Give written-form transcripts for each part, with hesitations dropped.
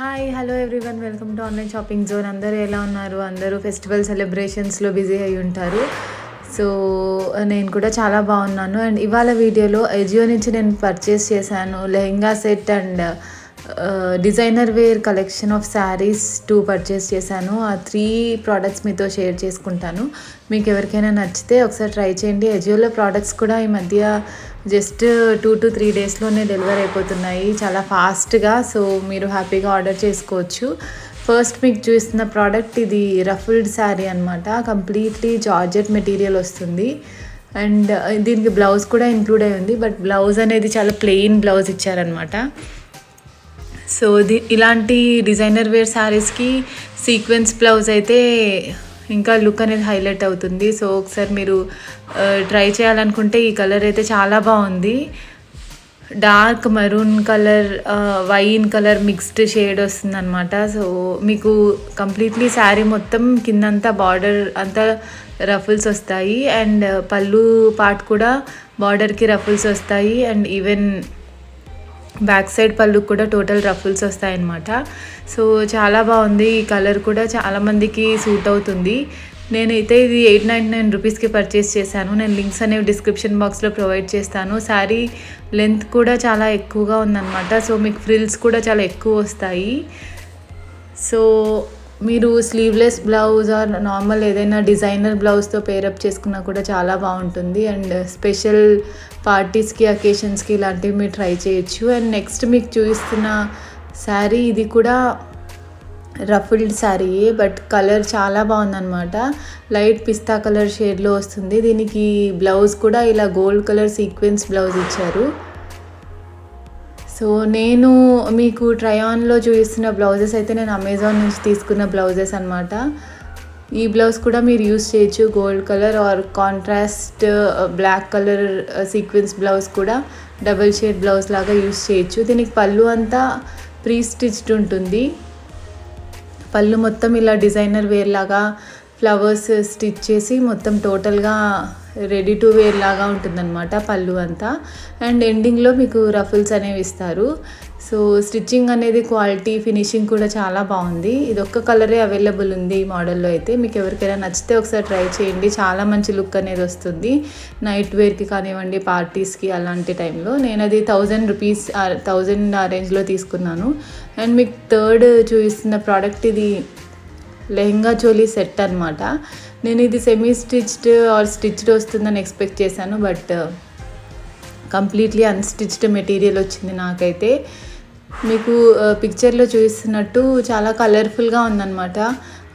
High hello everyone welcome to online shopping zone. अंदरू एला उन्नारू? अंदरू फेस्टिवल सेलिब्रेशंस लो बिजी अय्यि उंटारू। सो नेनु कूडा चाला बागुन्नानु। अंड इवाल वीडियोलो अजियो नुंचि नेनु पर्चेस चेशानु lehenga set and designer wear collection of saris 2 purchase चेशानु। आ 3 प्रोडक्ट्स मीतो शेर चेसुकुंटानु। मीकु एवरिकैना नच्चिते ओकसारि ट्राई चेयंडी। अजियोलो प्रोडक्ट्स कूडा ई मध्य जस्ट 2 to 3 डेस लोने डेलीवर అయిపోతున్నాయి చాలా फास्ट గా। सो మీరు హ్యాపీగా ఆర్డర్ చేసుకోవచ్చు। ఫస్ట్ మీకు చూస్తున్న ప్రోడక్ట్ ఇది రఫల్డ్ సారీ అన్నమాట। కంప్లీట్లీ జార్జెట్ మెటీరియల్ వస్తుంది అండ్ దీనికి బ్లౌజ్ కూడా ఇంక్లూడ్ అయి ఉంది। బట్ బ్లౌజ్ అనేది చాలా ప్లెయిన్ బ్లౌజ్ ఇచ్చారు అన్నమాట। సో ఇలాంటి డిజైనర్ వేర్ సారీస్ కి సీక్వెన్స్ బ్లౌజ్ అయితే इंका लुक अने हाईलाइट अवुतुंदी। सो ओकसारि मीरू ट्राई चेयालनुकुंटे ई कलर अयिते चाला बागुंदी। Dark maroon colour wine colour mixed shade वस्तुंदन्नमाट। सो मीकू कंप्लीटली सारी मोत्तं किंदंता बॉर्डर अंता रफल्स वस्तायी अंड पल्लू पार्ट कूडा बॉर्डर की रफल्स वस्तायी and even back side pallu कूडा टोटल रफल्स वस्तायि अन्नमाट। सो चाला बागुंदी ई कलर कूडा चाला मंदिकी सूट अवुतुंदी। नेनैते इदी 899 रुपीस की पर्चेस चेशानु। नेनु लिंक्स अनेवि डिस्क्रिप्शन बॉक्स लो प्रोवाइड चेस्तानु। सारी लेंथ कूडा चाला एक्कुवगा उंदन्नमाट। सो मीकु फ्रिल्स कूडा चाला एक्कुव वस्तायि। सो మీరు స్లీవ్‌లెస్ బ్లౌజ్ ఆర్ నార్మల్ ఏదైనా డిజైనర్ బ్లౌజ్ తో పేర్ అప్ చేసుకున్నా కూడా చాలా బాగుంటుంది। అండ్ స్పెషల్ పార్టీస్ కి అకేషన్స్ కి ఇలాంటివి మీరు ట్రై చేయొచ్చు। అండ్ నెక్స్ట్ మీకు చూపిస్తున్న సారీ ఇది కూడా రఫల్డ్ సారీ బట్ కలర్ చాలా బాగుందన్నమాట। లైట్ పిస్తా కలర్ షేడ్ లో వస్తుంది। దీనికి బ్లౌజ్ కూడా ఇలా గోల్డ్ కలర్ సీక్వెన్స్ బ్లౌజ్ ఇచ్చారు। సో నేను మీకు ట్రై ఆన్ లో చూస్తున్న బ్లౌజెస్ అయితే నేను అమెజాన్ నుంచి తీసుకున్న బ్లౌజెస్ అన్నమాట। ఈ బ్లౌజ్ కూడా మీరు యూస్ చేయొచ్చు। Gold colour or contrast black colour sequence blouse కూడా డబుల్ షేడ్ బ్లౌజ్ లాగా యూస్ చేయొచ్చు। దీనికి పల్లు అంతా ప్రీ స్టిచ్డ్ ఉంటుంది। పల్లు మొత్తం ఇలా డిజైనర్ వేర్ లాగా ఫ్లవర్స్ స్టిచ్ చేసి మొత్తం టోటల్ గా రెడీ టు వేర్ లాగా ఉంటుందన్నమాట పల్లు అంతా। అండ్ ఎండింగ్ లో మీకు రఫల్స్ అనేవి ఇస్తారు। సో స్టిచ్చింగ్ అనేది క్వాలిటీ ఫినిషింగ్ కూడా చాలా బాగుంది। ఇది ఒక్క కలరే అవైలబుల్ ఉంది ఈ మోడల్ లో అయితే। మీకు ఎవరికైనా నచ్చితే ఒకసారి ట్రై చేయండి। చాలా మంచి లుక్ అనేది వస్తుంది నైట్ వేర్ కి కానివ్వండి పార్టీస్ కి అలాంటి టైం లో। నేను అది 1000 రూపాయస్ 1000 రేంజ్ లో తీసుకున్నాను। అండ్ మీకు థర్డ్ చూపిస్తున్న ప్రోడక్ట్ ఇది లెహంగా చోలీ సెట్ అన్నమాట। నేను ఇది సెమీ స్టిచ్డ్ ఆర్ స్టిచ్డ్ వస్తుందని ఎక్స్పెక్ట్ చేశాను బట్ కంప్లీట్లీ అన్స్టిచ్డ్ మెటీరియల్ వచ్చింది నాకైతే। మీకు పిక్చర్లో చూస్తున్నట్టు చాలా కలర్ఫుల్గా ఉందన్నమాట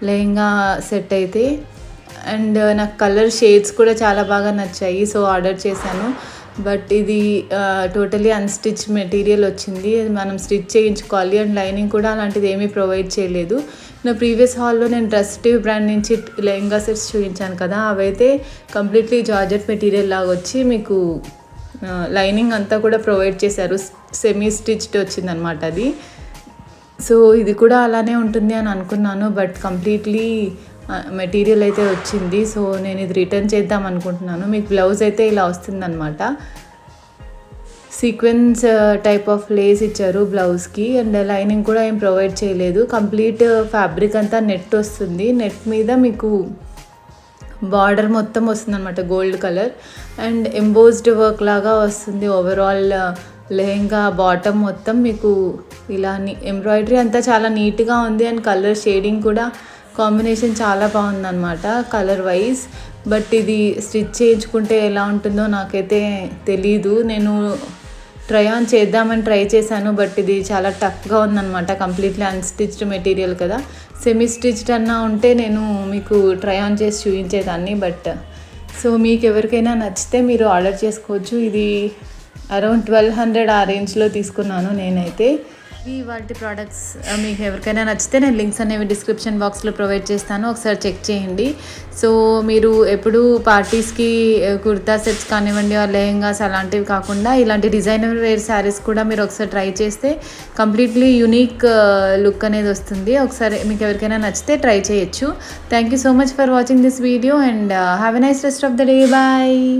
లెహంగా సెట్ అయితే। అండ్ నాకు కలర్ షేడ్స్ కూడా చాలా బాగా నచ్చాయి। సో ఆర్డర్ చేశాను బట్ ఇది టోటలీ అన్స్టిచ్ మెటీరియల్ వచ్చింది। మనం స్టిచ్ చేయించుకోవాలి అండ్ లైనింగ్ కూడా అలాంటిది ఏమీ ప్రొవైడ్ చేయలేదు। నా ప్రీవియస్ హాల్లో నేను డ్రెస్ టివ్ బ్రాండ్ నుంచి లెహంగా సెట్స్ చూపించాను కదా, అవైతే కంప్లీట్లీ జార్జెట్ మెటీరియల్ లాగా వచ్చి మీకు లైనింగ్ అంతా కూడా ప్రొవైడ్ చేశారు, సెమీ స్టిచ్డ్ వచ్చిందనమాట అది। సో ఇది కూడా అలానే ఉంటుంది అని అనుకున్నాను బట్ కంప్లీట్లీ మెటీరియల్ అయితే వచ్చింది। సో నేను ఇది రిటర్న్ చేద్దాం అనుకుంటున్నాను। మీకు బ్లౌజ్ అయితే ఇలా వస్తుందన్నమాట, సీక్వెన్స్ టైప్ ఆఫ్ లేస్ ఇచ్చారు బ్లౌజ్కి అండ్ లైనింగ్ కూడా ఏం ప్రొవైడ్ చేయలేదు। కంప్లీట్ ఫ్యాబ్రిక్ అంతా నెట్ వస్తుంది, నెట్ మీద మీకు బార్డర్ మొత్తం వస్తుందన్నమాట gold colour and embossed work లాగా వస్తుంది। ఓవరాల్ లెహంగా బాటమ్ మొత్తం మీకు ఇలా ఎంబ్రాయిడరీ అంతా చాలా నీట్గా ఉంది అండ్ కలర్ షేడింగ్ కూడా కాంబినేషన్ చాలా బాగుందన్నమాట కలర్ వైజ్। బట్ ఇది స్టిచ్ చేయించుకుంటే ఎలా ఉంటుందో నాకైతే తెలీదు। నేను ట్రై ఆన్ చేద్దామని ట్రై చేశాను బట్ ఇది చాలా టఫ్గా ఉందన్నమాట, కంప్లీట్లీ అన్స్టిచ్డ్ మెటీరియల్ కదా। సెమీ స్టిచ్డ్ అన్నా ఉంటే నేను మీకు ట్రై ఆన్ చేసి చూపించేదాన్ని బట్ సో మీకు ఎవరికైనా నచ్చితే మీరు ఆర్డర్ చేసుకోవచ్చు। ఇది అరౌండ్ 1200 ఆ రేంజ్లో తీసుకున్నాను నేనైతే। ఈ వాటి ప్రోడక్ట్స్ మీకు ఎవరికైనా నచ్చితే నేను లింక్స్ అనేవి డిస్క్రిప్షన్ బాక్స్లో ప్రొవైడ్ చేస్తాను, ఒకసారి చెక్ చేయండి। సో మీరు ఎప్పుడు పార్టీస్కి కుర్తా సెట్స్ కానివ్వండి లెహంగాస్ అలాంటివి కాకుండా ఇలాంటి డిజైనర్ వేర్ శారీస్ కూడా మీరు ఒకసారి ట్రై చేస్తే కంప్లీట్లీ యూనిక్ లుక్ అనేది వస్తుంది। ఒకసారి మీకు ఎవరికైనా నచ్చితే ట్రై చేయొచ్చు। Thank you so much for watching this video and have a nice rest of the day. Bye.